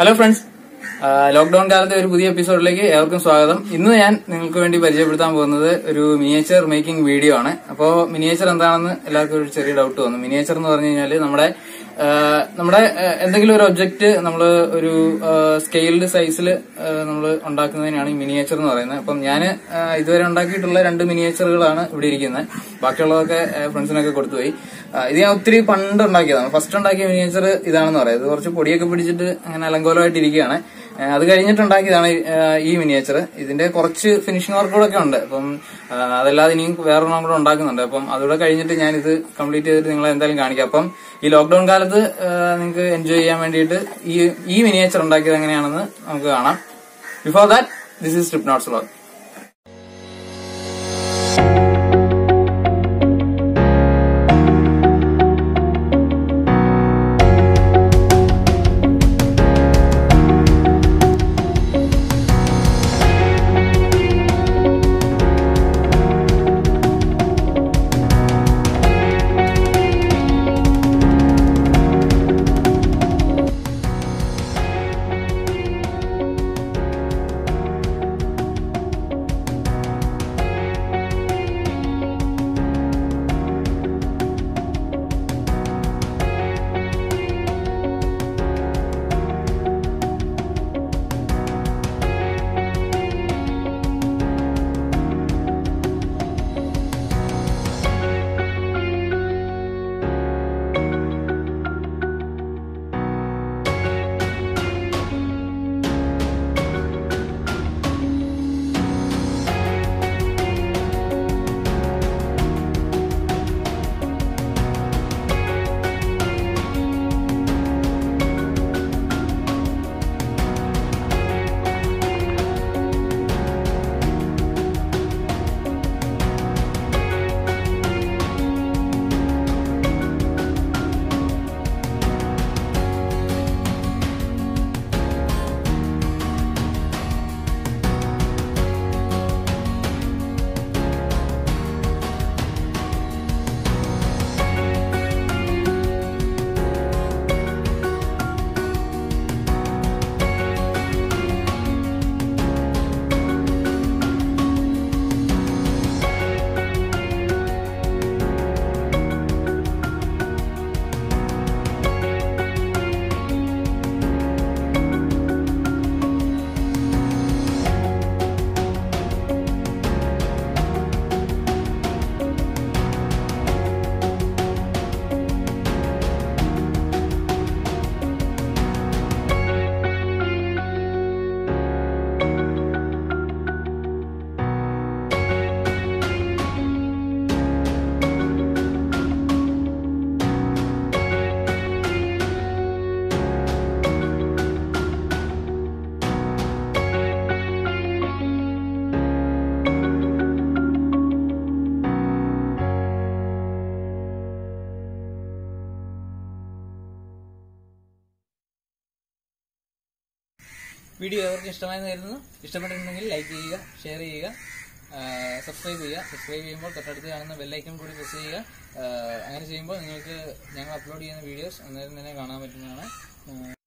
Hello friends, Lockdown Garde ഒരു പുതിയ എപ്പിസോഡിലേക്ക് ഏവർക്കും സ്വാഗതം. ഇന്ന് ഞാൻ നിങ്ങൾക്ക് വേണ്ടി പരിചയപ്പെടുത്താൻ പോകുന്നത് ഒരു മിനിയേച്ചർ മേക്കിംഗ് വീഡിയോ ആണ്. അപ്പോൾ മിനിയേച്ചർ എന്താണെന്ന് എല്ലാവർക്കും ഒരു ചെറിയ ഡൗട്ട് വന്നു. മിനിയേച്ചർ എന്ന് പറഞ്ഞു കഴിഞ്ഞാൽ നമ്മുടെ എന്തെങ്കിലും ഒരു ഒബ്ജക്റ്റ് നമ്മൾ ഒരു സ്കെയിൽഡ് സൈസിൽ നമ്മൾ ഉണ്ടാക്കുന്നതിനാണ് ഈ മിനിയേച്ചർ എന്ന് പറയുന്നത്. അപ്പം ഞാൻ ഇതുവരെ ഉണ്ടാക്കിയിട്ടുള്ള 2 മിനിയേച്ചറുകളാണ് ഇവിടെ ഇരിക്കുന്നത്. ബാക്കിയുള്ളതൊക്കെ ഫ്രണ്ട്സിനൊക്കെ കൊടുത്തുപോയി. ഇത് ഞാൻ ഒത്തിരി പണ്ട് ഉണ്ടാക്കിയതാണ്. ഫസ്റ്റ് ഉണ്ടാക്കിയ മിനിയേച്ചർ ഇതാണെന്ന് പറയാം. ഇത് കുറച്ച് പൊടിയൊക്കെ പിടിച്ചിട്ട് അങ്ങനെ അലങ്കോലമായിട്ട് ഇരിക്കുകയാണ്. അത് കഴിഞ്ഞിട്ടുണ്ടാക്കിയതാണ് ഈ മിനിയേച്ചർ. ഇതിന്റെ കുറച്ച് ഫിനിഷിംഗ് വർക്കുകളൊക്കെ ഉണ്ട്. അപ്പം അതല്ലാതെ ഇനിയും വേറൊന്നും കൂടെ ഉണ്ടാക്കുന്നുണ്ട്. അപ്പം അതുകൂടെ കഴിഞ്ഞിട്ട് ഞാനിത് കംപ്ലീറ്റ് ചെയ്തിട്ട് നിങ്ങളെ എന്തായാലും കാണിക്കാം. അപ്പം ഈ ലോക്ക്ഡൌൺ കാലത്ത് നിങ്ങൾക്ക് എൻജോയ് ചെയ്യാൻ വേണ്ടിയിട്ട് ഈ മിനിയേച്ചർ ഉണ്ടാക്കിയത് എങ്ങനെയാണെന്ന് നമുക്ക് കാണാം. Before that, this is Tripnots Vlog. Video അവർക്ക് ഇഷ്ടമായെന്ന് കരുതുന്നു. ഇഷ്ടപ്പെട്ടിട്ടുണ്ടെങ്കിൽ ലൈക്ക് ചെയ്യുക, ഷെയർ ചെയ്യുക, സബ്സ്ക്രൈബ് ചെയ്യുക. സബ്സ്ക്രൈബ് ചെയ്യുമ്പോൾ തൊട്ടടുത്ത് കാണുന്ന ബെല്ലൈക്കൺ കൂടി പ്രസ് ചെയ്യുക. അങ്ങനെ ചെയ്യുമ്പോൾ നിങ്ങൾക്ക് ഞങ്ങൾ അപ്ലോഡ് ചെയ്യുന്ന വീഡിയോസ് അന്നേരം തന്നെ കാണാൻ പറ്റുന്നതാണ്.